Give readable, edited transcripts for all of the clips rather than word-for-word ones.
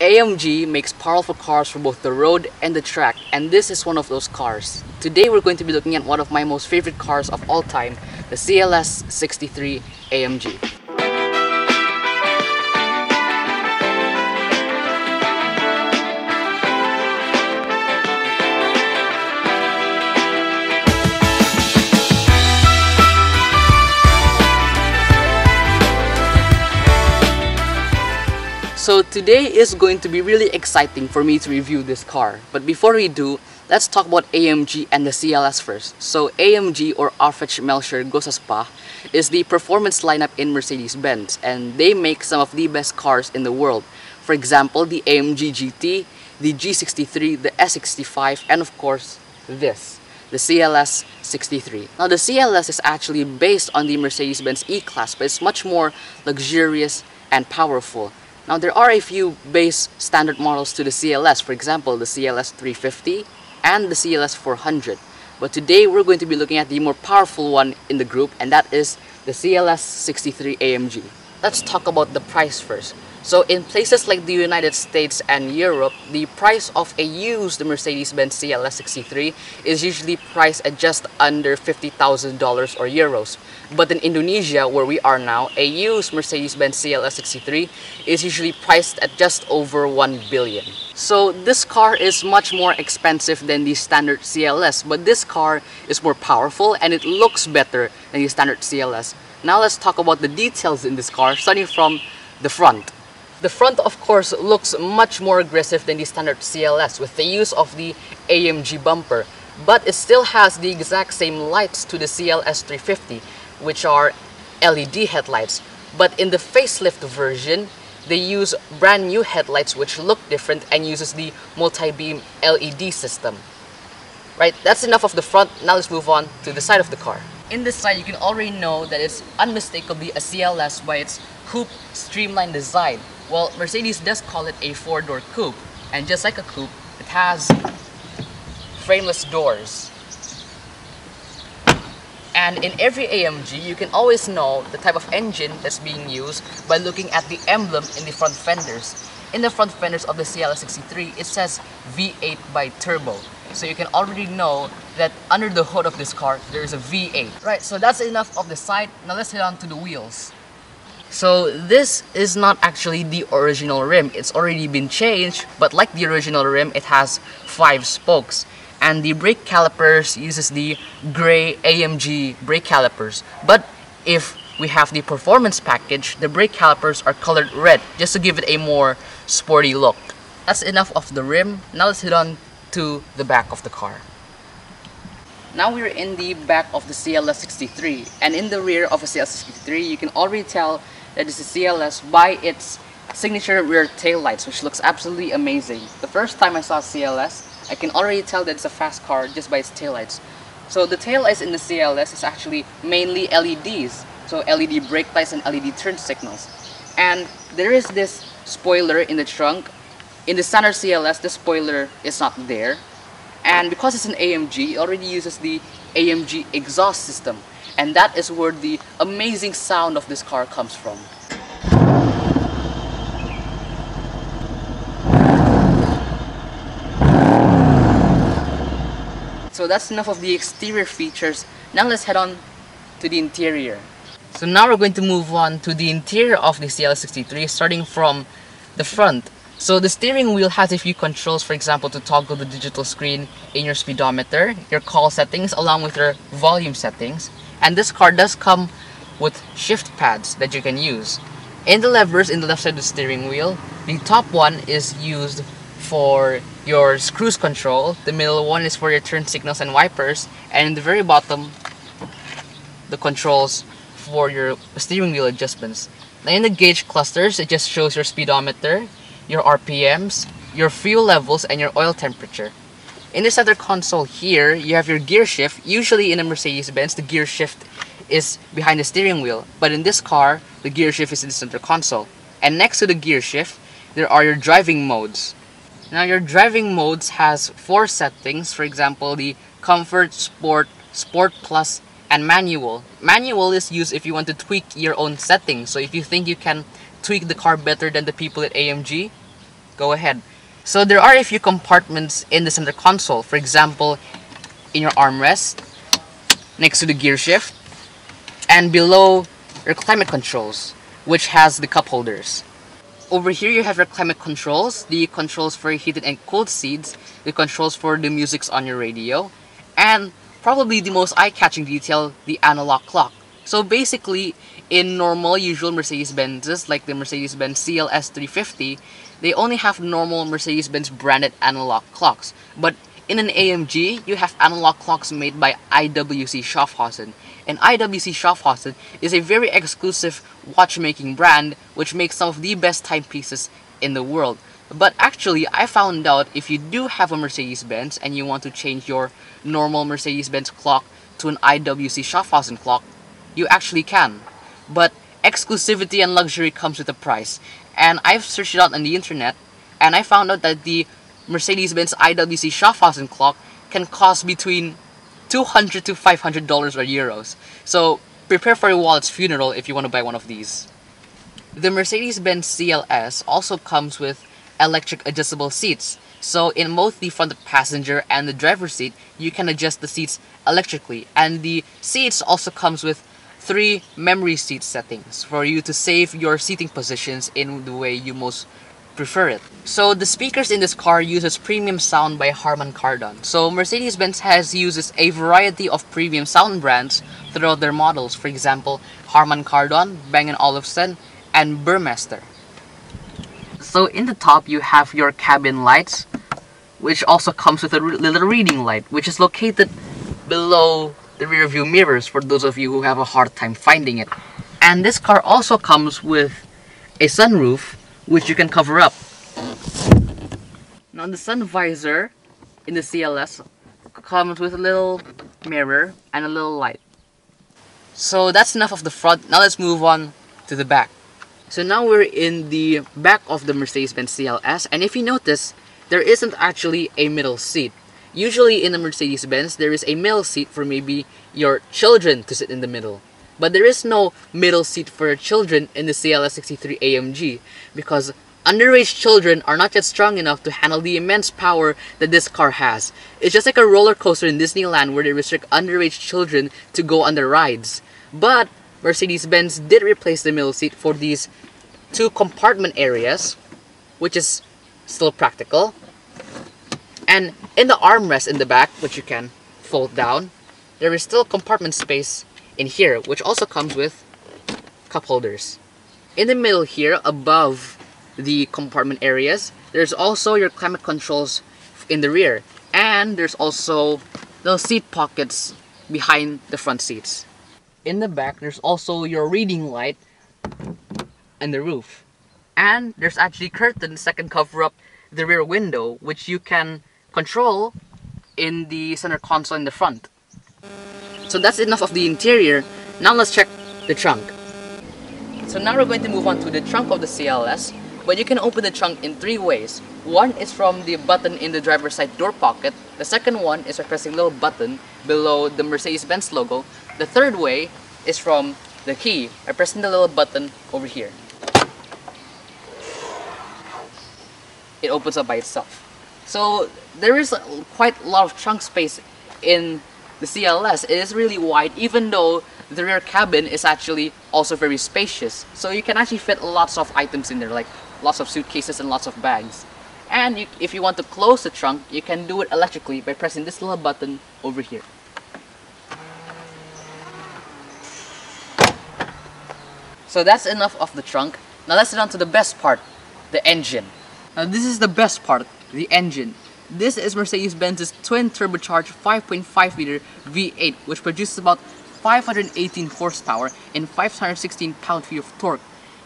AMG makes powerful cars for both the road and the track, and this is one of those cars. Today we're going to be looking at one of my most favorite cars of all time, the CLS 63 AMG. So today is going to be really exciting for me to review this car. But before we do, let's talk about AMG and the CLS first. So AMG, or Aufrecht Melcher Großaspach, is the performance lineup in Mercedes-Benz, and they make some of the best cars in the world. For example, the AMG GT, the G63, the S65, and of course, this, the CLS 63. Now the CLS is actually based on the Mercedes-Benz E-Class, but it's much more luxurious and powerful. Now there are a few base standard models to the CLS, for example the CLS 350 and the CLS 400. But today we're going to be looking at the more powerful one in the group, and that is the CLS 63 AMG. Let's talk about the price first. So in places like the United States and Europe, the price of a used Mercedes-Benz CLS 63 is usually priced at just under $50,000 or euros. But in Indonesia, where we are now, a used Mercedes-Benz CLS 63 is usually priced at just over 1 billion. So this car is much more expensive than the standard CLS, but this car is more powerful and it looks better than the standard CLS. Now let's talk about the details in this car, starting from the front. The front, of course, looks much more aggressive than the standard CLS with the use of the AMG bumper, but it still has the exact same lights to the CLS 350, which are LED headlights. But in the facelift version, they use brand new headlights which look different and uses the multi-beam LED system. Right, that's enough of the front. Now let's move on to the side of the car. In this side, you can already know that it's unmistakably a CLS by its coupe streamlined design. Well, Mercedes does call it a four-door coupe, and just like a coupe, it has frameless doors. And in every AMG, you can always know the type of engine that's being used by looking at the emblem in the front fenders. In the front fenders of the CLS 63, it says V8 by turbo. So you can already know that under the hood of this car, there is a V8. Right, so that's enough of the side. Now let's head on to the wheels. So this is not actually the original rim, it's already been changed, but like the original rim, it has 5 spokes. And the brake calipers uses the grey AMG brake calipers. But if we have the performance package, the brake calipers are colored red, just to give it a more sporty look. That's enough of the rim, now let's head on to the back of the car. Now we're in the back of the CLS 63, and in the rear of a CLS 63, you can already tell that it's a CLS by its signature rear taillights, which looks absolutely amazing. The first time I saw CLS, I can already tell that it's a fast car just by its taillights. So the taillights in the CLS is actually mainly LEDs, so LED brake lights and LED turn signals. And there is this spoiler in the trunk. In the standard CLS, the spoiler is not there. And because it's an AMG, it already uses the AMG exhaust system. And that is where the amazing sound of this car comes from. So that's enough of the exterior features. Now let's head on to the interior. So now we're going to move on to the interior of the CLS 63, starting from the front. So the steering wheel has a few controls, for example, to toggle the digital screen in your speedometer, your call settings, along with your volume settings. And this car does come with shift pads that you can use. In the levers in the left side of the steering wheel, the top one is used for your cruise control, the middle one is for your turn signals and wipers, and in the very bottom, the controls for your steering wheel adjustments. Now in the gauge clusters, it just shows your speedometer, your RPMs, your fuel levels, and your oil temperature. In this other console here, you have your gear shift. Usually in a Mercedes-Benz, the gear shift is behind the steering wheel, but in this car, the gear shift is in the center console. And next to the gear shift, there are your driving modes. Now your driving modes has 4 settings, for example, the Comfort, Sport, Sport Plus, and Manual. Manual is used if you want to tweak your own settings, so if you think you can tweak the car better than the people at AMG, go ahead. So there are a few compartments in the center console. For example, in your armrest, next to the gear shift, and below your climate controls, which has the cup holders. Over here you have your climate controls, the controls for heated and cooled seats, the controls for the musics on your radio, and probably the most eye-catching detail, the analog clock. So basically, in normal, usual Mercedes-Benzes, like the Mercedes-Benz CLS 350, they only have normal Mercedes-Benz branded analog clocks. But in an AMG, you have analog clocks made by IWC Schaffhausen. And IWC Schaffhausen is a very exclusive watchmaking brand which makes some of the best timepieces in the world. But actually, I found out if you do have a Mercedes-Benz and you want to change your normal Mercedes-Benz clock to an IWC Schaffhausen clock, you actually can. But exclusivity and luxury comes with a price. And I've searched it out on the internet, and I found out that the Mercedes-Benz IWC Schaffhausen clock can cost between $200 to $500 or euros. So prepare for your wallet's funeral if you want to buy one of these. The Mercedes-Benz CLS also comes with electric adjustable seats. So in both the front passenger and the driver's seat, you can adjust the seats electrically. And the seats also comes with 3 memory seat settings for you to save your seating positions in the way you most prefer it. So the speakers in this car uses premium sound by Harman Kardon. So Mercedes-Benz uses a variety of premium sound brands throughout their models. For example, Harman Kardon, Bang & Olufsen, and Burmester. So in the top you have your cabin lights, which also comes with a little reading light, which is located below the rear view mirrors for those of you who have a hard time finding it. And this car also comes with a sunroof, which you can cover up. Now the sun visor in the CLS comes with a little mirror and a little light. So that's enough of the front. Now let's move on to the back. So now we're in the back of the Mercedes-Benz CLS, and if you notice, there isn't actually a middle seat. Usually in the Mercedes-Benz, there is a middle seat for maybe your children to sit in the middle. But there is no middle seat for children in the CLS 63 AMG because underage children are not yet strong enough to handle the immense power that this car has. It's just like a roller coaster in Disneyland where they restrict underage children to go on their rides. But Mercedes-Benz did replace the middle seat for these 2 compartment areas, which is still practical. And in the armrest in the back, which you can fold down, there is still compartment space in here, which also comes with cup holders. In the middle here, above the compartment areas, there's also your climate controls in the rear, and there's also those seat pockets behind the front seats. In the back, there's also your reading light and the roof. And there's actually curtains that can cover up the rear window, which you can control in the center console in the front. So that's enough of the interior. Now let's check the trunk. So now we're going to move on to the trunk of the CLS, but you can open the trunk in 3 ways. One is from the button in the driver's side door pocket. The second one is by pressing a little button below the Mercedes-Benz logo. The third way is from the key, by pressing the little button over here. It opens up by itself. So there is quite a lot of trunk space in the CLS. It is really wide, even though the rear cabin is actually also very spacious. So you can actually fit lots of items in there, like lots of suitcases and lots of bags. And if you want to close the trunk, you can do it electrically by pressing this little button over here. So that's enough of the trunk. Now let's get on to the best part, the engine. Now this is the best part, the engine. This is Mercedes-Benz's twin turbocharged 5.5 liter V8, which produces about 518 horsepower and 516 pound-feet of torque.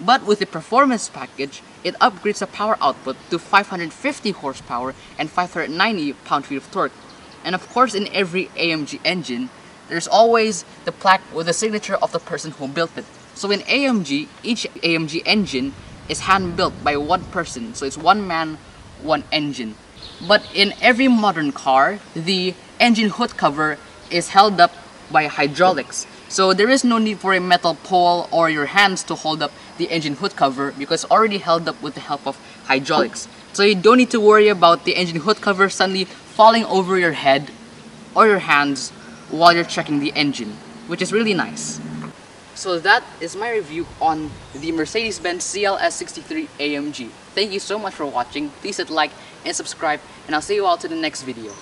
But with the performance package, it upgrades the power output to 550 horsepower and 590 pound-feet of torque. And of course, in every AMG engine, there's always the plaque with the signature of the person who built it. So in AMG, each AMG engine is hand-built by one person. So it's one man, one engine. But in every modern car, the engine hood cover is held up by hydraulics. So there is no need for a metal pole or your hands to hold up the engine hood cover because it's already held up with the help of hydraulics. so you don't need to worry about the engine hood cover suddenly falling over your head or your hands while you're checking the engine, which is really nice. So that is my review on the Mercedes-Benz CLS 63 AMG. Thank you so much for watching. Please hit like and subscribe, and I'll see you all to the next video.